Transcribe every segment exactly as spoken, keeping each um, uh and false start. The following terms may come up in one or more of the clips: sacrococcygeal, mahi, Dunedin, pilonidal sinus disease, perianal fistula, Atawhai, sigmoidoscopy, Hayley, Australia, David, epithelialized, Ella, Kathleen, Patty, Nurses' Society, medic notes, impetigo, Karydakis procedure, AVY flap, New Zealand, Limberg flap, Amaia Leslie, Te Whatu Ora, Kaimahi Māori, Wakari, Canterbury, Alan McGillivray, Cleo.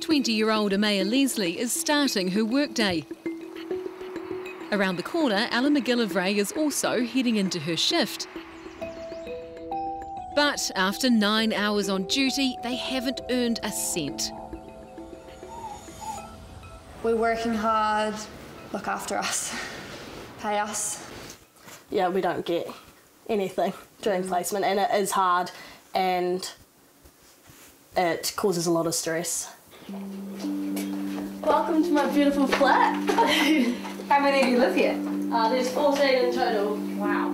twenty-year-old Amaia Leslie is starting her workday. Around the corner, Alan McGillivray is also heading into her shift. But after nine hours on duty, they haven't earned a cent. We're working hard, look after us, pay us. Yeah, we don't get anything during placement, and it is hard and it causes a lot of stress. Welcome to my beautiful flat. How many of you live here? Uh, there's fourteen in total. Wow.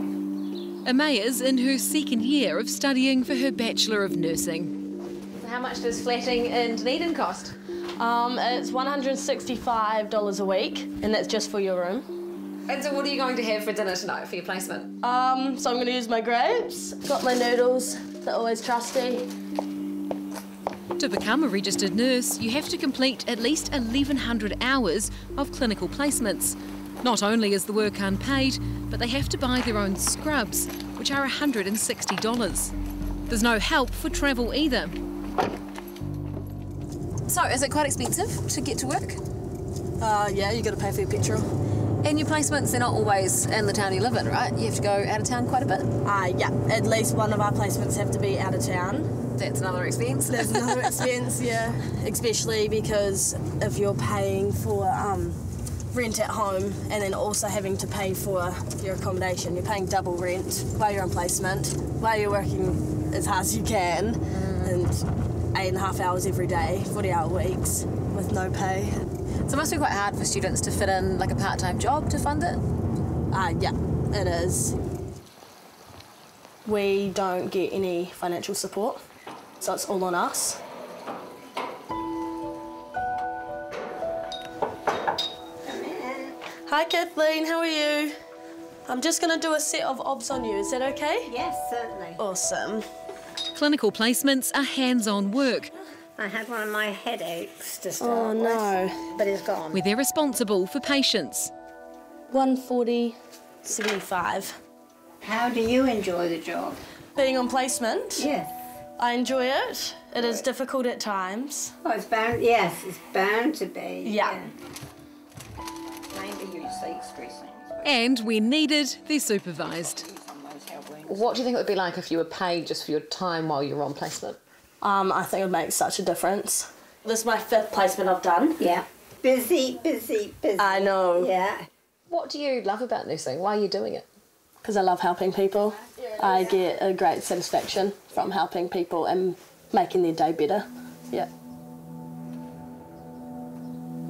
Amaia's in her second year of studying for her Bachelor of Nursing. So how much does flatting in Dunedin cost? Um, it's one hundred sixty-five dollars a week, and that's just for your room. And so what are you going to have for dinner tonight for your placement? Um, so I'm going to use my grapes. Got my noodles, they're always trusty. To become a registered nurse, you have to complete at least eleven hundred hours of clinical placements. Not only is the work unpaid, but they have to buy their own scrubs, which are one hundred sixty dollars. There's no help for travel either. So, is it quite expensive to get to work? Uh, yeah, you got to pay for your petrol. And your placements, they're not always in the town you live in, right? You have to go out of town quite a bit? Uh, yeah, at least one of our placements have to be out of town. That's another expense. That's another expense, yeah. Especially because if you're paying for um, rent at home and then also having to pay for your accommodation, you're paying double rent while you're on placement, while you're working as hard as you can, mm. and eight and a half hours every day, forty-hour weeks with no pay. So it must be quite hard for students to fit in like a part-time job to fund it? Uh, yeah, it is. We don't get any financial support. So it's all on us. Hi Kathleen, how are you? I'm just going to do a set of obs on you, is that okay? Yes, certainly. Awesome. Clinical placements are hands-on work. I had one of my headaches to start oh, no. with, but it's gone. Where they're responsible for patients. one forty, seventy-five. How do you enjoy the job? Being on placement? Yeah. I enjoy it. It is difficult at times. Oh, it's bound, yes, it's bound to be. Yeah. And when needed, they're supervised. What do you think it would be like if you were paid just for your time while you were on placement? Um, I think it would make such a difference. This is my fifth placement I've done. Yeah. Busy, busy, busy. I know. Yeah. What do you love about nursing? Why are you doing it? Because I love helping people. I get a great satisfaction from helping people and making their day better, yeah.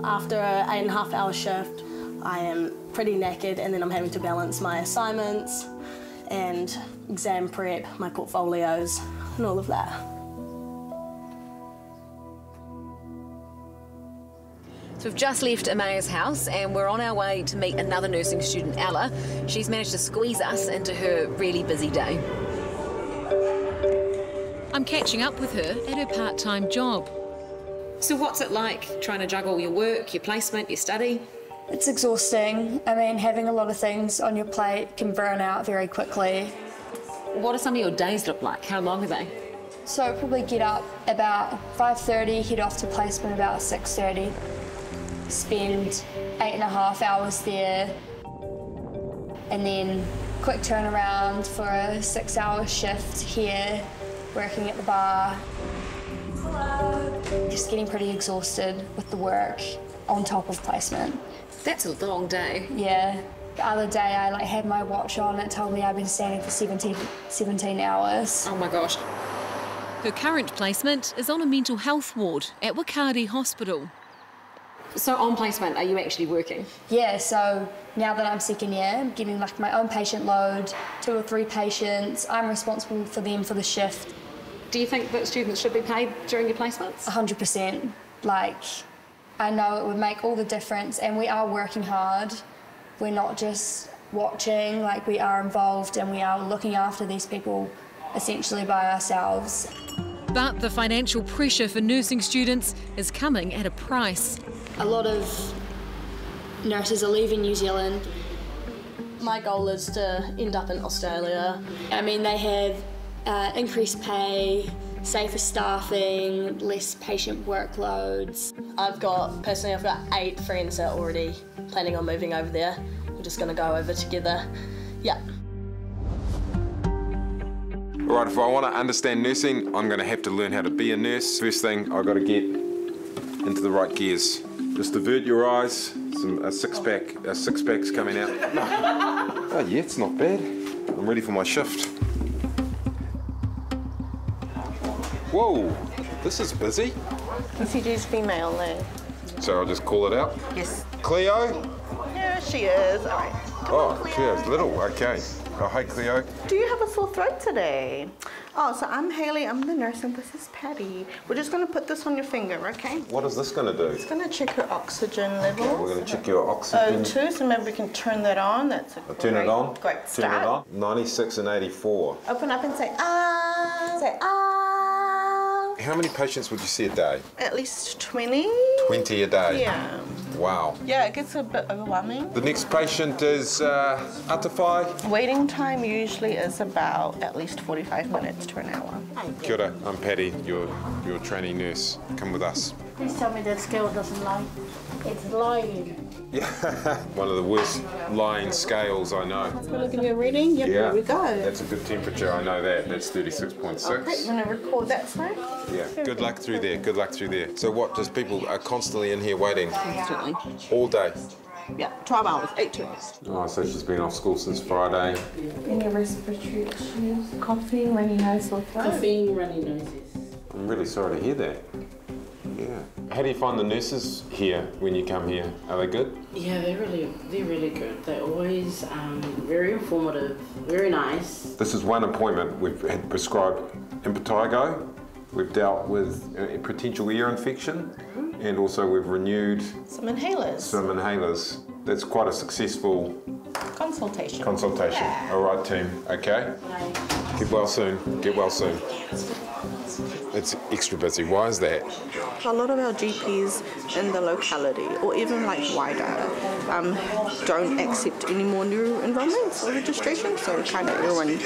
After an eight and a half hour shift, I am pretty knackered and then I'm having to balance my assignments and exam prep, my portfolios and all of that. We've just left Amaia's house and we're on our way to meet another nursing student, Ella. She's managed to squeeze us into her really busy day. I'm catching up with her at her part-time job. So what's it like trying to juggle your work, your placement, your study? It's exhausting. I mean, having a lot of things on your plate can burn out very quickly. What do some of your days look like? How long are they? So probably get up about five thirty, head off to placement about six thirty. Spend eight and a half hours there and then quick turnaround for a six hour shift here, working at the bar. Hello. Just getting pretty exhausted with the work on top of placement. That's a long day. Yeah. The other day I like had my watch on, it told me I've been standing for seventeen hours. Oh my gosh. Her current placement is on a mental health ward at Wakari Hospital. So on placement, are you actually working? Yeah, so now that I'm second year, I'm getting like my own patient load, two or three patients. I'm responsible for them for the shift. Do you think that students should be paid during your placements? one hundred percent. Like, I know it would make all the difference and we are working hard. We're not just watching, like we are involved and we are looking after these people essentially by ourselves. But the financial pressure for nursing students is coming at a price. A lot of nurses are leaving New Zealand. My goal is to end up in Australia. I mean, they have uh, increased pay, safer staffing, less patient workloads. I've got, personally, I've got eight friends that are already planning on moving over there. We're just going to go over together. Yeah. All right, if I want to understand nursing, I'm going to have to learn how to be a nurse. First thing, I've got to get into the right gears. Just avert your eyes. Some, a six-pack, a six-pack's coming out. No. Oh, yeah, it's not bad. I'm ready for my shift. Whoa, this is busy. Yes, it is female though. So I'll just call it out? Yes. Cleo? Yeah, she is. All right. Come oh, on, Cleo. Cleo's little, okay. Oh, hi, Cleo. Do you have a sore throat today? Oh, so I'm Hayley, I'm the nurse, and this is Patty. We're just gonna put this on your finger, okay? What is this gonna do? It's gonna check your oxygen levels. Okay, we're gonna check your oxygen. O two, so maybe we can turn that on. That's a I'll great, turn it on. Great start. Turn it on. ninety-six and eighty-four. Open up and say, ah, say, ah. How many patients would you see a day? At least twenty. twenty a day? Yeah. Wow. Yeah, it gets a bit overwhelming. The next patient is uh, Atawhai. Waiting time usually is about at least forty-five minutes to an hour. Kia ora, I'm Patty, your, your trainee nurse. Come with us. Please tell me that scale doesn't lie. It's lying. Yeah, one of the worst lying scales I know. That's going to give you a reading? Yep, yeah, here we go. That's a good temperature, I know that. That's thirty-six point six. Okay, I'm going to record that, right? Yeah, good luck through there, good luck through there. So what, does people are constantly in here waiting? Constantly. All day? Yeah, twelve hours, eight hours. Oh, so she's been off school since Friday. Any respiratory issues? Coughing, runny nose, or throat? Coughing, runny noses. I'm really sorry to hear that. Yeah. How do you find the nurses here when you come here? Are they good? Yeah, they're really, they're really good. They're always um, very informative, very nice. This is one appointment we've had prescribed impetigo. We've dealt with a potential ear infection, mm-hmm. and also we've renewed some inhalers. Some inhalers. That's quite a successful consultation. Consultation. Yeah. All right, team. Okay. Bye. Get well soon. Get well soon. It's extra busy. Why is that? A lot of our G Ps in the locality, or even like wider, um, don't accept any more new enrollments or registrations. So kind of everyone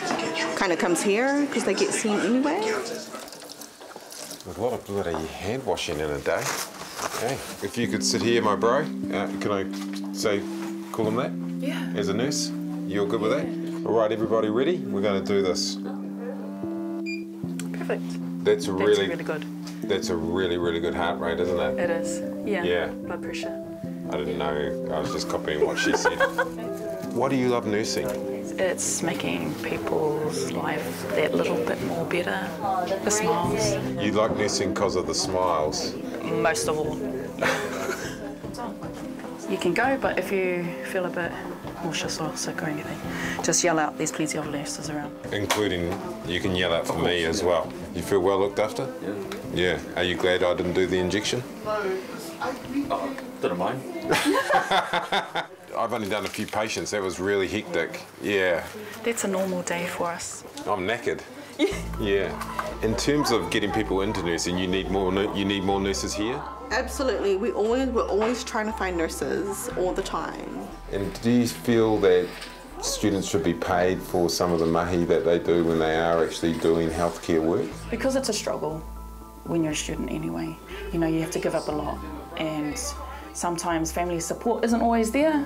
kind of comes here because they get seen anyway. A lot of bloody hand washing in a day. Hey, if you could sit here, my bro, uh, can I say, call him that? Yeah. As a nurse, you're good with that? All right, everybody ready? We're going to do this. Perfect. That's a really, that's really good. That's a really, really good heart rate, isn't it? It is. Yeah. Yeah. Blood pressure. I didn't know. I was just copying what she said. Why do you love nursing? It's making people's life that little bit more better. The smiles. You like nursing because of the smiles? Most of all. You can go, but if you feel a bit nauseous or sick or anything, just yell out. There's plenty of nurses around. Including, you can yell out for me as well. You feel well looked after? Yeah. Yeah. Are you glad I didn't do the injection? No. Oh, didn't mind. I've only done a few patients. That was really hectic. Yeah. That's a normal day for us. I'm knackered. Yeah. In terms of getting people into nursing, you need more. You need more nurses here. Absolutely. We always we're always trying to find nurses all the time. And do you feel that students should be paid for some of the mahi that they do when they are actually doing healthcare work? Because it's a struggle when you're a student anyway. You know, you have to give up a lot, and sometimes family support isn't always there.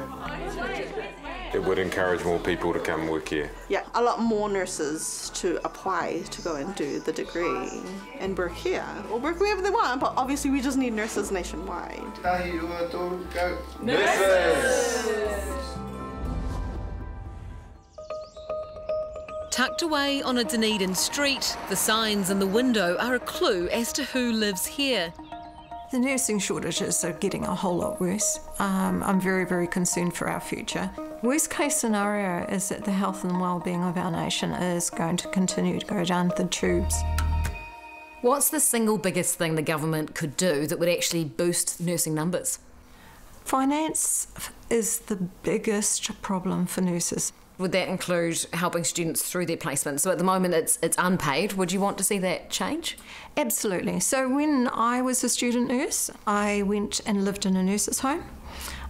It would encourage more people to come work here. Yeah, a lot more nurses to apply to go and do the degree and work here. Or work wherever they want, but obviously we just need nurses nationwide. Nurses! Tucked away on a Dunedin street, the signs in the window are a clue as to who lives here. The nursing shortages are getting a whole lot worse. Um, I'm very, very concerned for our future. Worst case scenario is that the health and wellbeing of our nation is going to continue to go down the tubes. What's the single biggest thing the government could do that would actually boost nursing numbers? Finance is the biggest problem for nurses. Would that include helping students through their placements? So at the moment it's it's unpaid. Would you want to see that change? Absolutely. So when I was a student nurse, I went and lived in a nurse's home.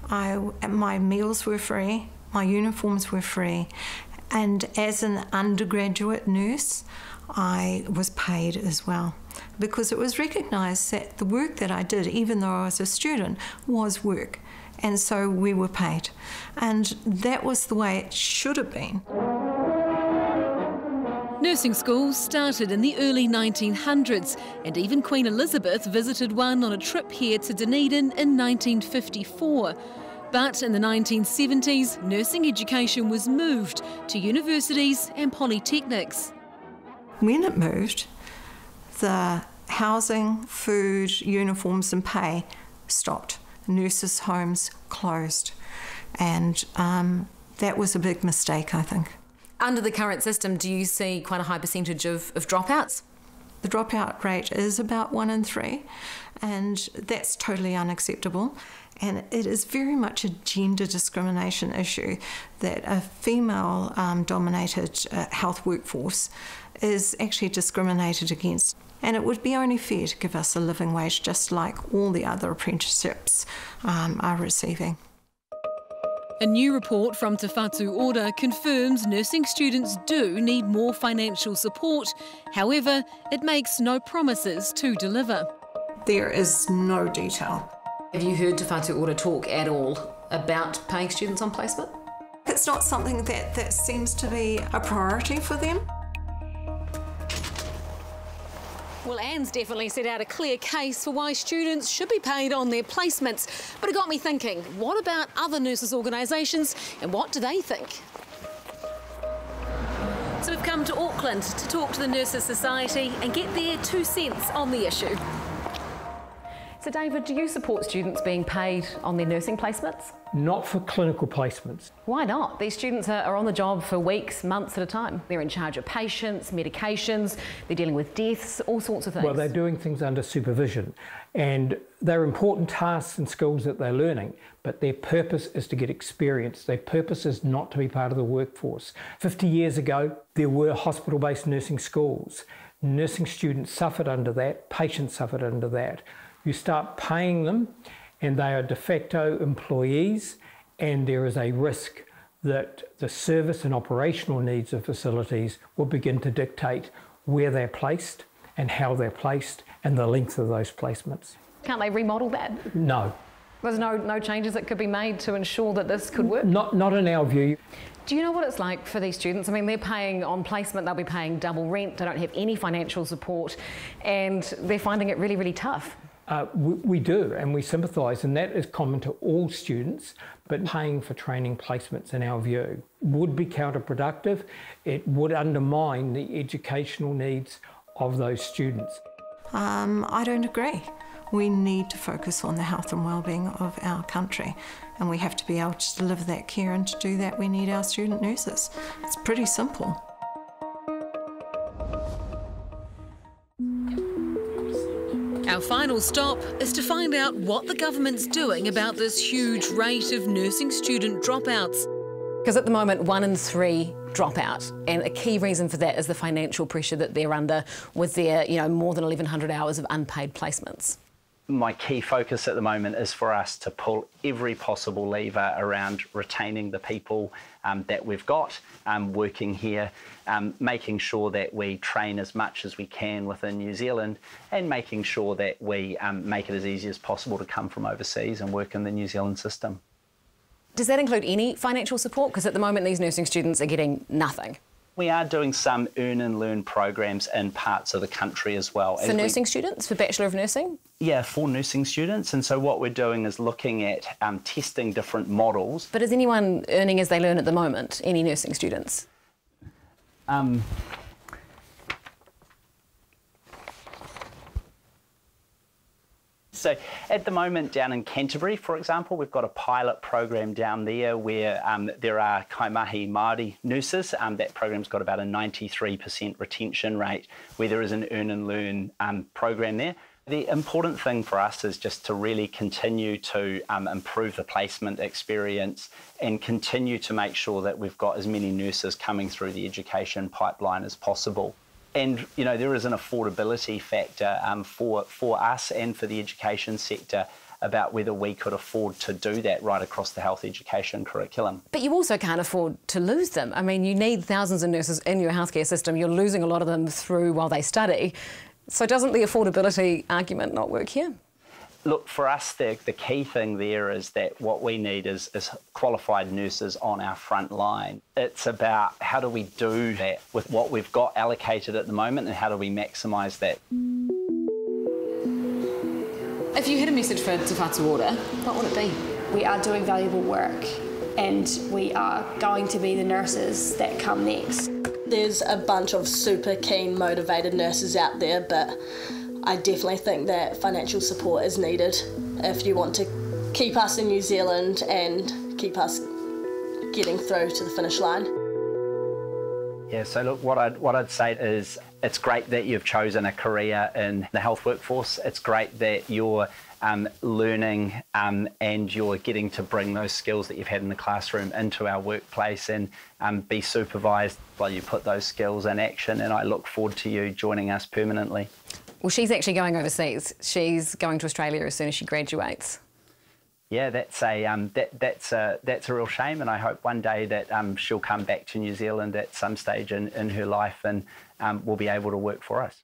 I, my meals were free, my uniforms were free, and as an undergraduate nurse, I was paid as well, because it was recognised that the work that I did, even though I was a student, was work, and so we were paid. And that was the way it should have been. Nursing schools started in the early nineteen hundreds, and even Queen Elizabeth visited one on a trip here to Dunedin in nineteen fifty-four. But in the nineteen seventies, nursing education was moved to universities and polytechnics. When it moved, the housing, food, uniforms and pay stopped. Nurses' homes closed, and um, that was a big mistake, I think. Under the current system, do you see quite a high percentage of, of dropouts? The dropout rate is about one in three, and that's totally unacceptable. And it is very much a gender discrimination issue that a female-dominated um, uh, health workforce is actually discriminated against. And it would be only fair to give us a living wage, just like all the other apprenticeships um, are receiving. A new report from Te Whatu Ora confirms nursing students do need more financial support. However, it makes no promises to deliver. There is no detail. Have you heard Te Whatu Ora talk at all about paying students on placement? It's not something that, that seems to be a priority for them. Well, Anne's definitely set out a clear case for why students should be paid on their placements. But it got me thinking, what about other nurses' organisations and what do they think? So we've come to Auckland to talk to the Nurses' Society and get their two cents on the issue. So David, do you support students being paid on their nursing placements? Not for clinical placements. Why not? These students are, are on the job for weeks, months at a time. They're in charge of patients, medications, they're dealing with deaths, all sorts of things. Well, they're doing things under supervision, and they're important tasks and skills that they're learning, but their purpose is to get experience. Their purpose is not to be part of the workforce. fifty years ago, there were hospital-based nursing schools. Nursing students suffered under that, patients suffered under that. You start paying them and they are de facto employees, and there is a risk that the service and operational needs of facilities will begin to dictate where they're placed and how they're placed and the length of those placements. Can't they remodel that? No. There's no, no changes that could be made to ensure that this could work? Not, not in our view. Do you know what it's like for these students? I mean, they're paying on placement, they'll be paying double rent, they don't have any financial support, and they're finding it really, really tough. Uh, we, we do, and we sympathise, and that is common to all students, but paying for training placements, in our view, would be counterproductive. It would undermine the educational needs of those students. Um, I don't agree. We need to focus on the health and wellbeing of our country, and we have to be able to deliver that care, and to do that we need our student nurses. It's pretty simple. Our final stop is to find out what the government's doing about this huge rate of nursing student dropouts. Because at the moment, one in three drop out, and a key reason for that is the financial pressure that they're under with their, you know, more than eleven hundred hours of unpaid placements. My key focus at the moment is for us to pull every possible lever around retaining the people um, that we've got um, working here, um, making sure that we train as much as we can within New Zealand, and making sure that we um, make it as easy as possible to come from overseas and work in the New Zealand system. Does that include any financial support? Because at the moment these nursing students are getting nothing. We are doing some earn and learn programs in parts of the country as well. For nursing we, students, for Bachelor of Nursing? Yeah, for nursing students. And so what we're doing is looking at um, testing different models. But is anyone earning as they learn at the moment, any nursing students? Um, So at the moment down in Canterbury, for example, we've got a pilot program down there where um, there are Kaimahi Māori nurses. Um, that program's got about a ninety-three percent retention rate, where there is an earn and learn um, program there. The important thing for us is just to really continue to um, improve the placement experience and continue to make sure that we've got as many nurses coming through the education pipeline as possible. And, you know, there is an affordability factor um, for, for us and for the education sector about whether we could afford to do that right across the health education curriculum. But you also can't afford to lose them. I mean, you need thousands of nurses in your healthcare system. You're losing a lot of them through while they study. So doesn't the affordability argument not work here? Look, for us, the, the key thing there is that what we need is, is qualified nurses on our front line. It's about how do we do that with what we've got allocated at the moment and how do we maximise that. If you had a message for Te Whatu Ora, what would it be? We are doing valuable work and we are going to be the nurses that come next. There's a bunch of super keen, motivated nurses out there, but I definitely think that financial support is needed if you want to keep us in New Zealand and keep us getting through to the finish line. Yeah, so look, what I'd, what I'd say is it's great that you've chosen a career in the health workforce. It's great that you're um, learning um, and you're getting to bring those skills that you've had in the classroom into our workplace and um, be supervised while you put those skills in action. And I look forward to you joining us permanently. Well, she's actually going overseas. She's going to Australia as soon as she graduates. Yeah, that's a um, that that's a that's a real shame, and I hope one day that um, she'll come back to New Zealand at some stage in, in her life, and um, will be able to work for us.